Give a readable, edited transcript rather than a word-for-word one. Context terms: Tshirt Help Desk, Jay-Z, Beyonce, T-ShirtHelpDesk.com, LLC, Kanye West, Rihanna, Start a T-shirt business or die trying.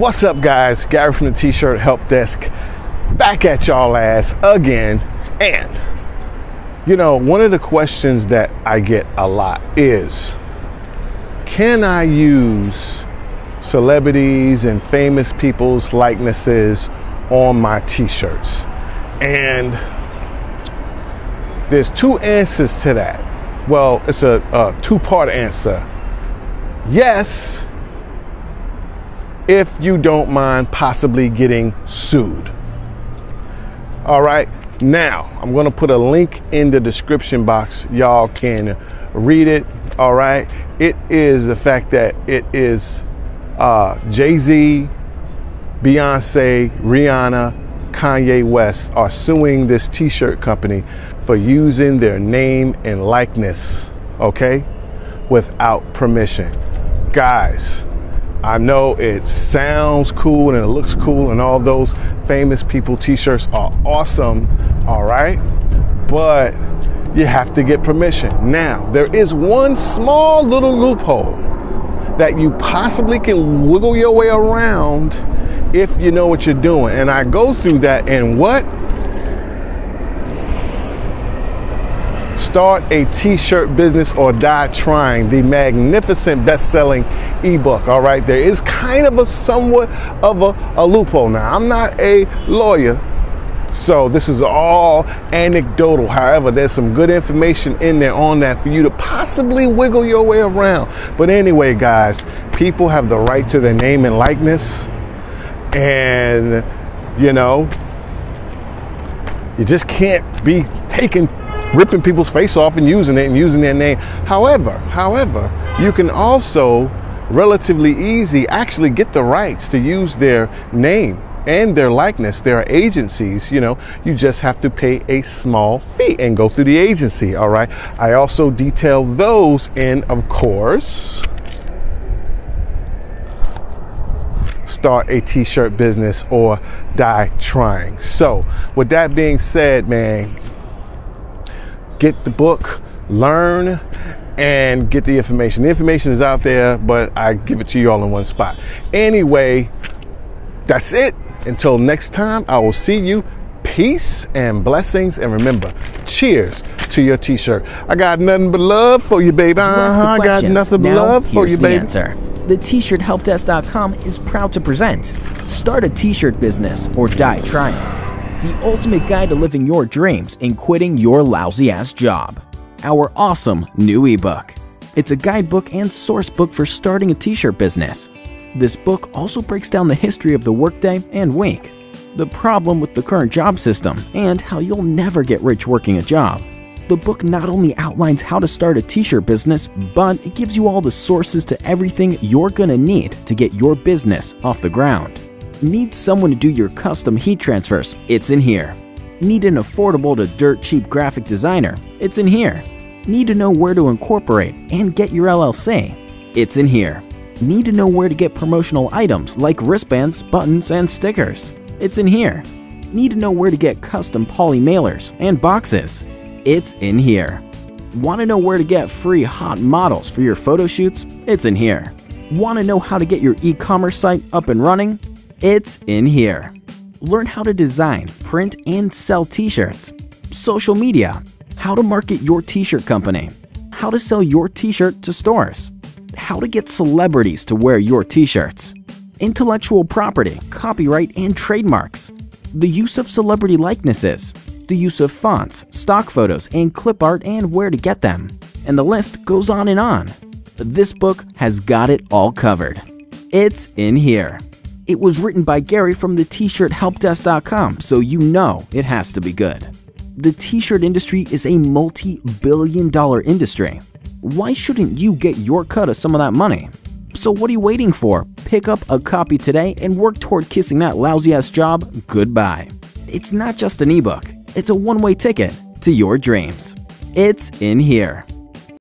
What's up, guys? Gary from the T-Shirt Help Desk back at y'all ass again. And, you know, one of the questions that I get a lot is, can I use celebrities and famous people's likenesses on my T-shirts? And there's two answers to that. Well, it's a two-part answer. Yes, if you don't mind possibly getting sued. All right, now I'm gonna put a link in the description box. Y'all can read it, all right? It is the fact that it is Jay-Z, Beyonce, Rihanna, Kanye West are suing this t-shirt company for using their name and likeness, okay, without permission. Guys, I know it sounds cool and it looks cool and all those famous people t-shirts are awesome, all right? But you have to get permission. Now, there is one small little loophole that you possibly can wiggle your way around if you know what you're doing. And I go through that in what? Start a T-Shirt Business or Die Trying, the magnificent best-selling ebook. All right, there is kind of a somewhat of a loophole. Now, I'm not a lawyer, so this is all anecdotal. However, there's some good information in there on that for you to possibly wiggle your way around. But anyway, guys, people have the right to their name and likeness, and you know, you just can't be taking ripping people's face off and using it and using their name. However, you can also relatively easy actually get the rights to use their name and their likeness. There are agencies, you know, you just have to pay a small fee and go through the agency, all right? I also detail those in, of course, Start a T-Shirt Business or Die Trying. So with that being said, man, get the book, learn, and get the information. The information is out there, but I give it to you all in one spot. Anyway, that's it. Until next time, I will see you. Peace and blessings. And remember, cheers to your t-shirt. I got nothing but love for you, baby. I got nothing but love for you, baby. Here's the answer. The T-ShirtHelpDesk.com is proud to present Start a T-Shirt Business or Die Trying, the ultimate guide to living your dreams and quitting your lousy-ass job. Our awesome new ebook. It's a guidebook and source book for starting a t-shirt business. This book also breaks down the history of the workday and week, the problem with the current job system, and how you'll never get rich working a job. The book not only outlines how to start a t-shirt business, but it gives you all the sources to everything you're gonna need to get your business off the ground. Need someone to do your custom heat transfers? It's in here. Need an affordable to dirt cheap graphic designer? It's in here. Need to know where to incorporate and get your LLC? It's in here. Need to know where to get promotional items like wristbands, buttons, and stickers? It's in here. Need to know where to get custom poly mailers and boxes? It's in here. Want to know where to get free hot models for your photo shoots? It's in here. Want to know how to get your e-commerce site up and running? It's in here. Learn how to design, print, and sell t-shirts, social media, how to market your t-shirt company, how to sell your t-shirt to stores, how to get celebrities to wear your t-shirts, intellectual property, copyright, and trademarks, the use of celebrity likenesses, the use of fonts, stock photos, and clip art, and where to get them. And the list goes on and on. This book has got it all covered. It's in here. It was written by Gary from the T-ShirtHelpDesk.com, so you know it has to be good. The t-shirt industry is a multi-billion-dollar industry. Why shouldn't you get your cut of some of that money? So what are you waiting for? Pick up a copy today and work toward kissing that lousy-ass job goodbye. It's not just an ebook. It's a one-way ticket to your dreams. It's in here.